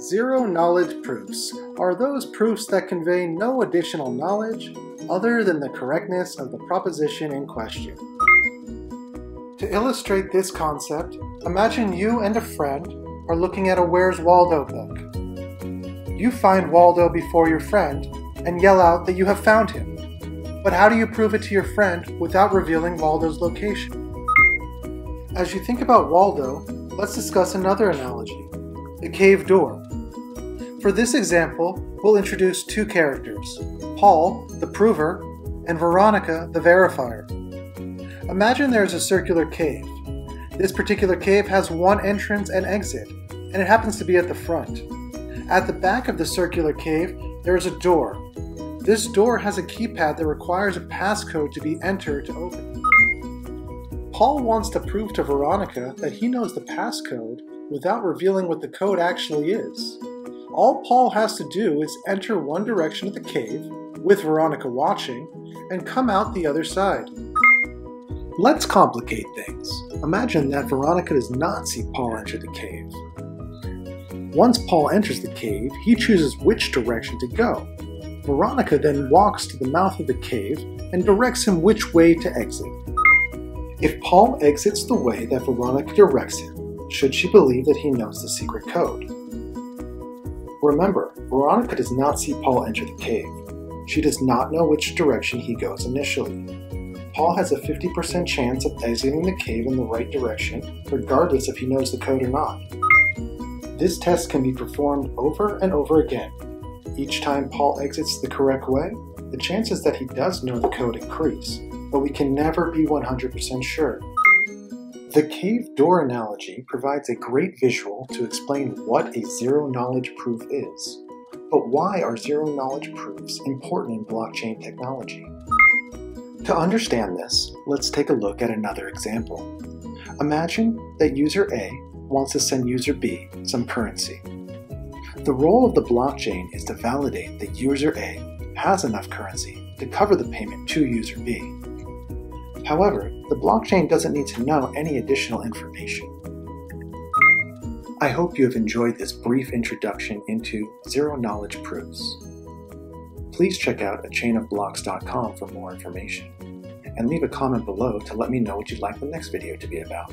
Zero-knowledge proofs are those proofs that convey no additional knowledge other than the correctness of the proposition in question. To illustrate this concept, imagine you and a friend are looking at a Where's Waldo book. You find Waldo before your friend and yell out that you have found him. But how do you prove it to your friend without revealing Waldo's location? As you think about Waldo, let's discuss another analogy, the cave door. For this example, we'll introduce two characters, Paul, the prover, and Veronica, the verifier. Imagine there's a circular cave. This particular cave has one entrance and exit, and it happens to be at the front. At the back of the circular cave, there is a door. This door has a keypad that requires a passcode to be entered to open. Paul wants to prove to Veronica that he knows the passcode without revealing what the code actually is. All Paul has to do is enter one direction of the cave, with Veronica watching, and come out the other side. Let's complicate things. Imagine that Veronica does not see Paul enter the cave. Once Paul enters the cave, he chooses which direction to go. Veronica then walks to the mouth of the cave and directs him which way to exit. If Paul exits the way that Veronica directs him, should she believe that he knows the secret code? Remember, Veronica does not see Paul enter the cave. She does not know which direction he goes initially. Paul has a 50% chance of exiting the cave in the right direction, regardless if he knows the code or not. This test can be performed over and over again. Each time Paul exits the correct way, the chances that he does know the code increase, but we can never be 100% sure. The cave door analogy provides a great visual to explain what a zero-knowledge proof is. But why are zero-knowledge proofs important in blockchain technology? To understand this, let's take a look at another example. Imagine that user A wants to send user B some currency. The role of the blockchain is to validate that user A has enough currency to cover the payment to user B. However, the blockchain doesn't need to know any additional information. I hope you have enjoyed this brief introduction into zero-knowledge proofs. Please check out achainofblocks.com for more information, and leave a comment below to let me know what you'd like the next video to be about.